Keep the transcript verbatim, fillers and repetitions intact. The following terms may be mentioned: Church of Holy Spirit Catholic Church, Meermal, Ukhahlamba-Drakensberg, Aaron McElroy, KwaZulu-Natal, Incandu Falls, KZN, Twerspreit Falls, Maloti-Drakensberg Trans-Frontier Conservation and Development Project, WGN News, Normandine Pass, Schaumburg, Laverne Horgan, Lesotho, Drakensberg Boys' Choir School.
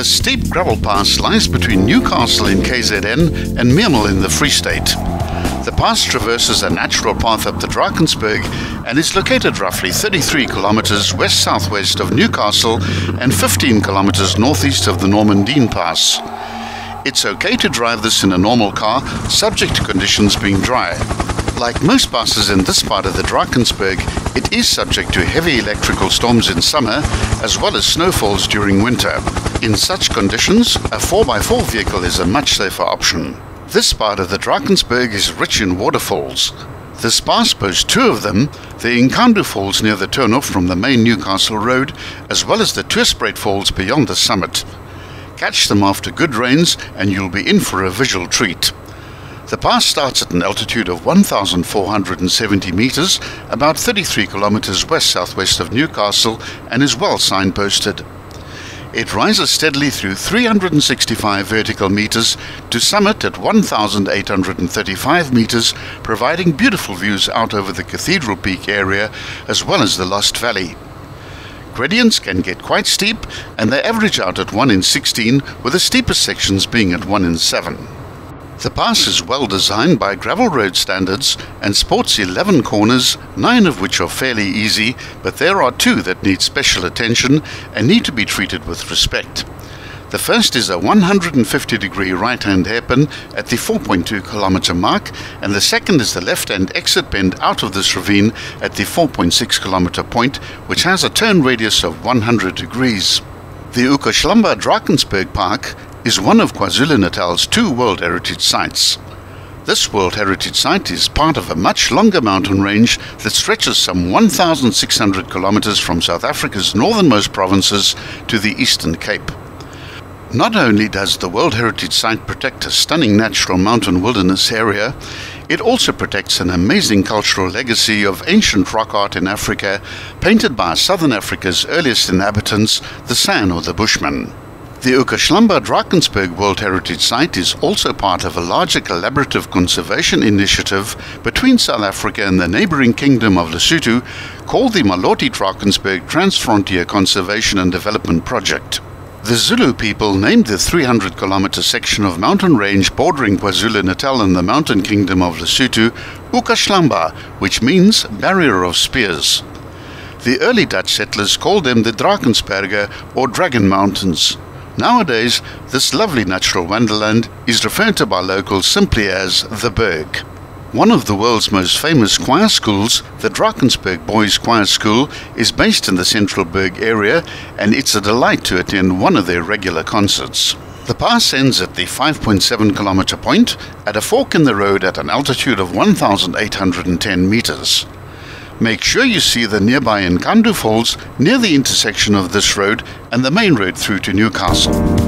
the steep gravel pass lies between Newcastle in K Z N and Meermal in the Free State. The pass traverses a natural path up the Drakensberg and is located roughly thirty-three kilometres west-southwest of Newcastle and fifteen kilometres northeast of the Normandine Pass. It's okay to drive this in a normal car, subject to conditions being dry. Like most passes in this part of the Drakensberg, it is subject to heavy electrical storms in summer as well as snowfalls during winter. In such conditions, a four by four vehicle is a much safer option. This part of the Drakensberg is rich in waterfalls. This pass boasts two of them, the Incandu Falls near the turnoff from the main Newcastle road, as well as the Twerspreit Falls beyond the summit. Catch them after good rains and you'll be in for a visual treat. The pass starts at an altitude of one thousand four hundred seventy metres, about thirty-three kilometres west-southwest of Newcastle, and is well signposted. It rises steadily through three hundred sixty-five vertical metres to summit at one thousand eight hundred thirty-five metres, providing beautiful views out over the Cathedral Peak area as well as the Lost Valley. Gradients can get quite steep and they average out at one in sixteen, with the steepest sections being at one in seven. The pass is well designed by gravel road standards and sports eleven corners, nine of which are fairly easy, but there are two that need special attention and need to be treated with respect. The first is a one hundred fifty degree right-hand hairpin at the four point two kilometre mark, and the second is the left-hand exit bend out of this ravine at the four point six kilometre point, which has a turn radius of one hundred degrees. The Ukhahlamba-Drakensberg Park is one of KwaZulu-Natal's two World Heritage Sites. This World Heritage Site is part of a much longer mountain range that stretches some one thousand six hundred kilometres from South Africa's northernmost provinces to the Eastern Cape. Not only does the World Heritage Site protect a stunning natural mountain wilderness area, it also protects an amazing cultural legacy of ancient rock art in Africa, painted by Southern Africa's earliest inhabitants, the San or the Bushmen. The Ukhahlamba-Drakensberg World Heritage Site is also part of a larger collaborative conservation initiative between South Africa and the neighbouring Kingdom of Lesotho called the Maloti-Drakensberg Trans-Frontier Conservation and Development Project. The Zulu people named the three hundred kilometre section of mountain range bordering KwaZulu-Natal and the mountain Kingdom of Lesotho Ukhahlamba, which means Barrier of Spears. The early Dutch settlers called them the Drakensberge or Dragon Mountains. Nowadays, this lovely natural wonderland is referred to by locals simply as the Berg. One of the world's most famous choir schools, the Drakensberg Boys' Choir School, is based in the Central Berg area, and it's a delight to attend one of their regular concerts. The pass ends at the five point seven kilometre point at a fork in the road at an altitude of one thousand eight hundred ten metres. Make sure you see the nearby Incandu Falls near the intersection of this road and the main road through to Newcastle.